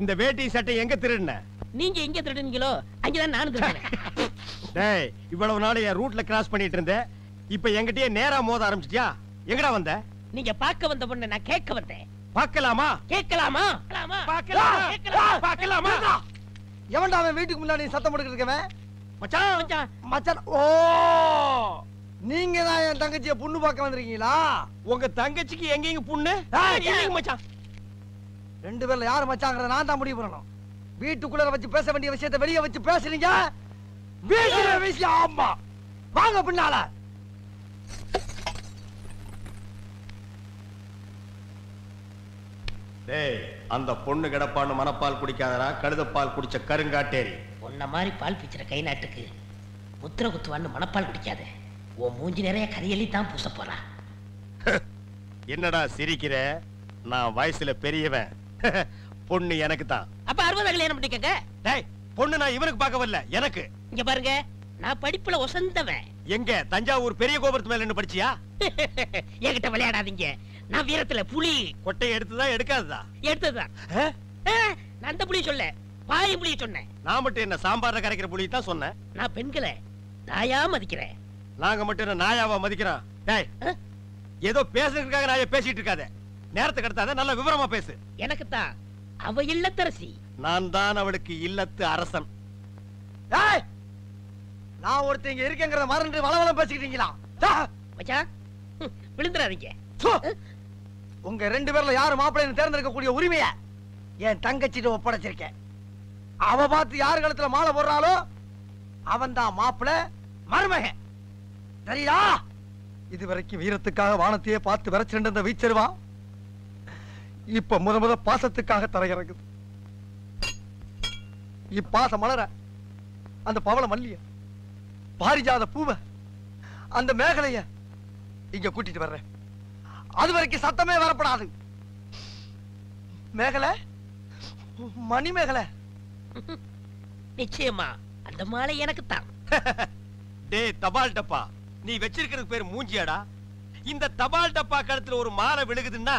இந்த வேட்டி சட்டை எங்க திருடுன? நீங்க எங்க திருடுனீங்களோ அங்க தான் நானும் திருடுனேன். டேய், இவ்வளவு நாள் நான் ரூட்ல கிராஸ் பண்ணிட்டு இருந்தேன். இப்போ எங்கட்டே நேரா மோத ஆரம்பிச்சிட்டியா? எங்கடா வந்த? நீங்க பார்க்க வந்த பொண்ண நான் கேட்க வந்தேன். பார்க்கலாமா? கேட்கலாமா? பார்க்கலாம். பார்க்கலாமா? எவன்டா அவன் வீட்டுக்கு முன்னாடி சத்தம் போட்டுட்டு இருக்கவன்? மச்சான் மச்சான் மச்சான். ஓ! நீங்க தான் என் தங்கச்சியை புண்ணு பார்க்க வந்திருக்கீங்களா? உங்க தங்கச்சிக்கு எங்கங்க புண்ணு? ஏய் மச்சான், ரெண்டு பேர்ல யார் மச்சாங்கற நான் தான் முடிவு பண்ணணும். வீட்டுக்குள்ள வச்சு பேச வேண்டிய விஷயத்தை வெளிய வச்சு பேசுறீங்க. வீட்டுல வீசி ஆமா. வாங்க பின்னால. டேய், அந்த பொண்ணு கடப்பான்னு மனப்பால் குடிக்காதடா, கழுதப்பால் குடிச்ச கருங்காட்டேரி. உன்ன மாதிரி பால் பிச்சற கை நாட்டுக்கு முத்திர குத்துவான்னு மனப்பால் குடிக்காதே. உன் மூஞ்சி நிறைய கரியலி தான் பூச போறா. என்னடா சிரிக்கிற? நான் வயசுல பெரியவன். பொண்ணு எனக்கு தான். அப்ப 60 கல்யாணம் பண்ணிக்கங்க. டேய், பொண்ணு நான் இவனுக்கு பார்க்க வரல, எனக்கு. இங்க பாருங்க, நான் படிப்புல ஒசந்தவன். எங்க தஞ்சாவூர் பெரிய கோபுரத்து மேல என்ன படிச்சியா? என்கிட்ட விளையாடாதீங்க. நான் வீரத்துல புலி. கொட்டை எடுத்ததா எடுக்காததா? எடுத்ததா. நான் அந்த புலி சொல்ல, பாய் புலி சொன்னேன். நான் மட்டும் என்ன சாம்பார்ல கரைக்கிற புலி தான் சொன்னேன். நான் பெண்களை நாயா மதிக்கிறேன். நாங்க மட்டும் என்ன நாயாவா மதிக்கிறோம்? டேய், ஏதோ பேசுறதுக்காக நாயை பேசிட்டு இருக்காதே. நேரத்துக்கு கடத்தாத, நல்ல விவரமா பேசு. எனக்கு தான் அவ இல்லத்தரசி. நான் தான் அவளுக்கு இல்லத்து அரசன். டேய், நான் ஒருத்தங்க இருக்கேங்கறத மறந்து வளவள பேசிட்டீங்களா? மச்சான், விழுந்துறாதீங்க. உங்க ரெண்டு பேர்ல யாரு மாப்பிள்ளைன்னு தேர்ந்தெடுக்க கூடிய உரிமைய என் தங்கச்சிட்ட ஒப்படைச்சிருக்கேன். அவ பார்த்து யார் கழுத்துல மாலை போடுறாளோ அவன் தான் மாப்பிள்ளை மருமகன். சரியா? இது வரைக்கும் வீரத்துக்காக வானத்தையே பார்த்து விரைச்சிருந்த வீச்சருவான் இப்ப முத பாசத்துக்காக தரையிறங்குது. இப்பாச மலர, அந்த பவள மல்லிய, பாரிஜாத பூவ, அந்த மேகலைய இங்க கூட்டிட்டு வர்றேன். அது வரைக்கும் சத்தமே வரப்படாது. மேகலை, மணி மேகலை. நிச்சயமா அந்த மாலை எனக்கு தான். டேய் தபால் டப்பா, நீ வெச்சிருக்கிறதுக்கு பேர் மூஞ்சியாடா. இந்த தபால் டப்பா கழுத்துல ஒரு மாலை விழுகுதுன்னா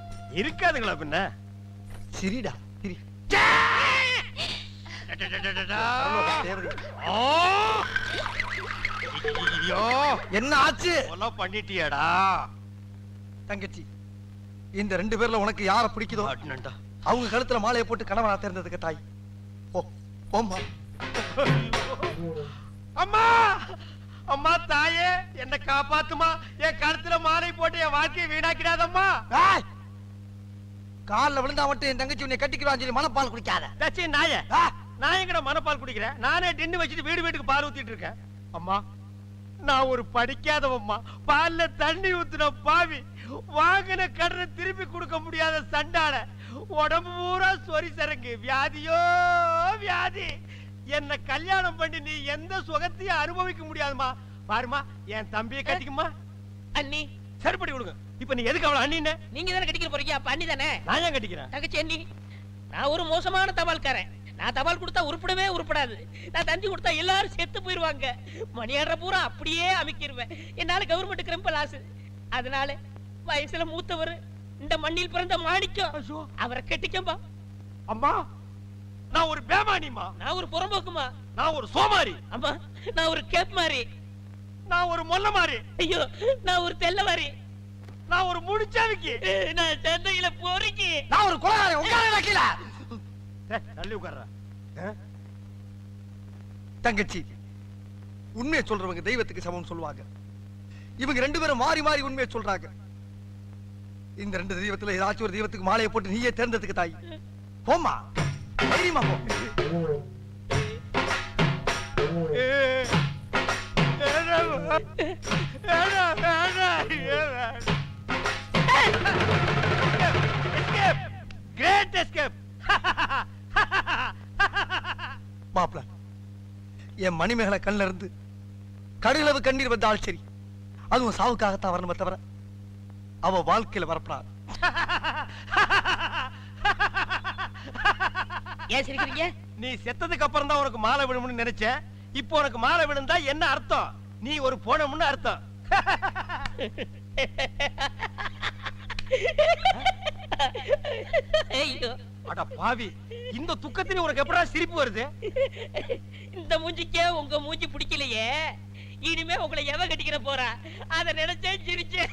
இருக்காதுங்களா பின்ன? சிரிடா சிரி. என்ன ஆச்சு? பண்ணிட்டியடா தங்கச்சி. இந்த ரெண்டு பேர்ல உனக்கு யார பிடிக்குதோ அவங்க கழுத்துல மாலையை போட்டு கணவனா தேர்ந்ததுக்கு தாய். ஓமா அம்மா, அம்மா தாயே, என்ன காப்பாத்துமா. என் கழுத்துல மாலை போட்டு என் வாழ்க்கையை வீணாக்கிடாதம்மா. காலில் விழுந்தா மட்டும் என் தங்கச்சி உன்னை கட்டிக்கிறான்னு சொல்லி மனப்பால் குடிக்காத. நாயே, நான் எங்கட மனப்பால் குடிக்கிறேன்? நானே டின்னு வச்சுட்டு வீடு வீட்டுக்கு பால் ஊத்திட்டு இருக்கேன். அம்மா, நான் ஒரு படிக்காதவம்மா. பால்ல தண்ணி ஊத்துன பாவி, வாங்கின கடனை திருப்பி கொடுக்க முடியாத சண்டால, உடம்பு பூரா சொறி சரக்கு, வியாதியோ வியாதி. என்ன கல்யாணம் பண்ணி நீ எந்த சுகத்தையும் அனுபவிக்க முடியாதுமா. பாருமா, என் தம்பியை கட்டிக்குமா. அண்ணி சரிப்படி விடுங்க. இப்ப நீ எதுக்கு அவளை அண்ணின்னு? நீங்க தானே கட்டிக்கிற போறீங்க. அப்ப அண்ணி தானே. நான் ஏன் கட்டிக்கிறேன் தங்கச்சி? அண்ணி, நான் ஒரு மோசமான தபால்காரன். நான் தபால் கொடுத்தா உருப்படவே உருப்படாது. நான் தஞ்சி கொடுத்தா எல்லாரும் செத்து போயிருவாங்க. மணியாடுற பூரா அப்படியே அமைக்கிருவேன். என்னால கவர்மெண்ட் கிரம்ப லாஸ். அதனால வயசுல மூத்தவர், இந்த மண்ணில் பிறந்த மாணிக்கம், அவரை கட்டிக்கம்பா. அம்மா, நான் ஒரு பேமானிமா. நான் ஒரு புறம்போக்குமா. நான் ஒரு சோமாரி. அம்மா, நான் ஒரு கேப் மாறி. நான் ஒரு மொல்ல மாறி. ஐயோ, நான் ஒரு தெல்ல மாறி. நான் ஒரு முடிச்சாவிக்கு. நான் தென்னையில பொறுக்கி. நான் ஒரு குழாய் உட்காரல. தள்ளி உட்கார்றா தங்கச்சி. உண்மையை சொல்றவங்க தெய்வத்துக்கு சமம் சொல்லுவாங்க. இவங்க ரெண்டு பேரும் மாறி மாறி உண்மையை சொல்றாங்க. இந்த ரெண்டு தெய்வத்துல ஏதாச்சும் ஒரு தெய்வத்துக்கு மாலையை போட்டு நீயே தேர்ந்ததுக்கு தாய். போமா, தைரியமா போ. escape. மாப்ள, என் மணிமேகலை கண்ணில் இருந்து கடலவு கண்ணீர் வந்த ஆள் சரி, அதுவும் சாவுக்காகத்தான் வரணுமே தவிர அவ வாழ்க்கையில வரப்படாது. ஏன் சிரிக்கிறீங்க? நீ செத்ததுக்கு அப்புறம் தான் உனக்கு மாலை விழும்னு நினைச்ச, இப்போ உனக்கு மாலை விழுந்தா என்ன அர்த்தம்? நீ ஒரு போனம்னு அர்த்தம். ஐயோ அட பாவி, இந்த துக்கத்திலே உனக்கு எப்படா சிரிப்பு வருது? இந்த மூஞ்சிக்கே உங்க மூஞ்சி பிடிக்கலையே, இனிமே உங்களை எவ கட்டிக்கிற போறா, அத நினைச்சே சிரிச்சே.